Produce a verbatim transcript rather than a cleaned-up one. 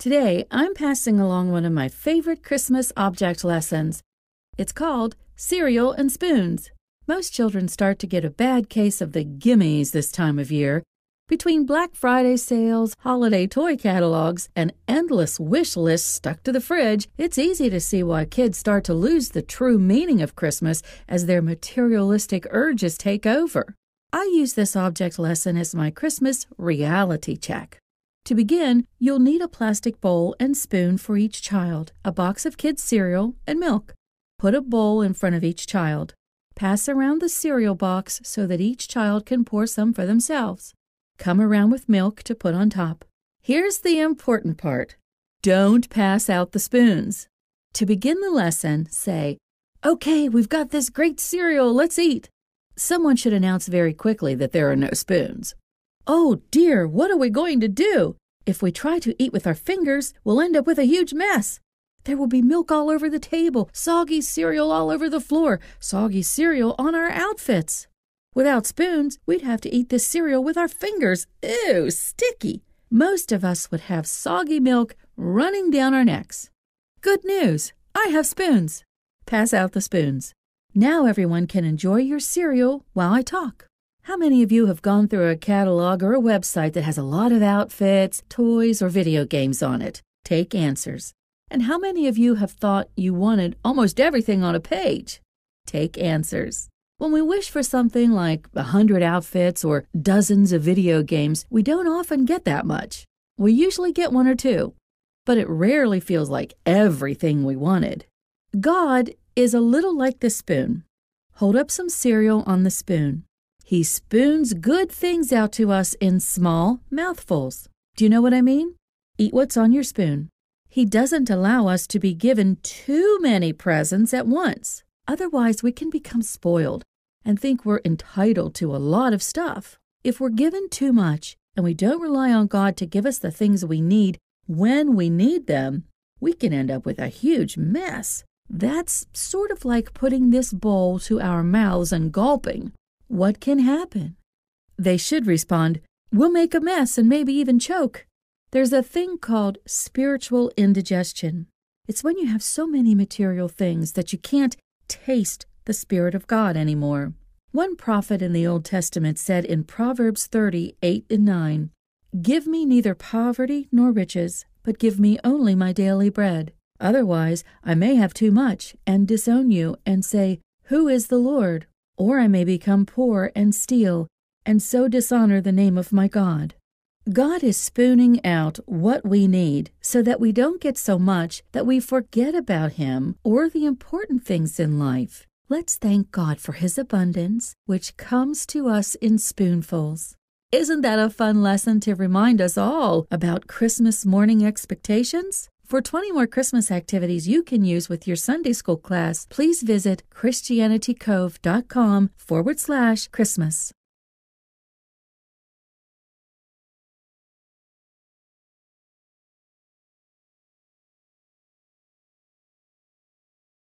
Today, I'm passing along one of my favorite Christmas object lessons. It's called Cereal and Spoons. Most children start to get a bad case of the gimmies this time of year. Between Black Friday sales, holiday toy catalogs, and endless wish lists stuck to the fridge, it's easy to see why kids start to lose the true meaning of Christmas as their materialistic urges take over. I use this object lesson as my Christmas reality check. To begin, you'll need a plastic bowl and spoon for each child, a box of kids' cereal, and milk. Put a bowl in front of each child. Pass around the cereal box so that each child can pour some for themselves. Come around with milk to put on top. Here's the important part. Don't pass out the spoons. To begin the lesson, say, "Okay, we've got this great cereal, let's eat." Someone should announce very quickly that there are no spoons. "Oh dear, what are we going to do? If we try to eat with our fingers, we'll end up with a huge mess. There will be milk all over the table, soggy cereal all over the floor, soggy cereal on our outfits. Without spoons, we'd have to eat this cereal with our fingers. Ew, sticky. Most of us would have soggy milk running down our necks. Good news, I have spoons." Pass out the spoons. Now everyone can enjoy your cereal while I talk. How many of you have gone through a catalog or a website that has a lot of outfits, toys, or video games on it? Take answers. And how many of you have thought you wanted almost everything on a page? Take answers. When we wish for something like a hundred outfits or dozens of video games, we don't often get that much. We usually get one or two, but it rarely feels like everything we wanted. God is a little like the spoon. Hold up some cereal on the spoon. He spoons good things out to us in small mouthfuls. Do you know what I mean? Eat what's on your spoon. He doesn't allow us to be given too many presents at once. Otherwise, we can become spoiled and think we're entitled to a lot of stuff. If we're given too much and we don't rely on God to give us the things we need when we need them, we can end up with a huge mess. That's sort of like putting this bowl to our mouths and gulping. What can happen? They should respond, "We'll make a mess and maybe even choke." There's a thing called spiritual indigestion. It's when you have so many material things that you can't taste the Spirit of God anymore. One prophet in the Old Testament said in Proverbs thirty, eight and nine, "Give me neither poverty nor riches, but give me only my daily bread. Otherwise, I may have too much and disown you and say, 'Who is the Lord?' Or I may become poor and steal, and so dishonor the name of my God." God is spooning out what we need so that we don't get so much that we forget about Him or the important things in life. Let's thank God for His abundance, which comes to us in spoonfuls. Isn't that a fun lesson to remind us all about Christmas morning expectations? For twenty more Christmas activities you can use with your Sunday school class, please visit christianity cove dot com forward slash Christmas.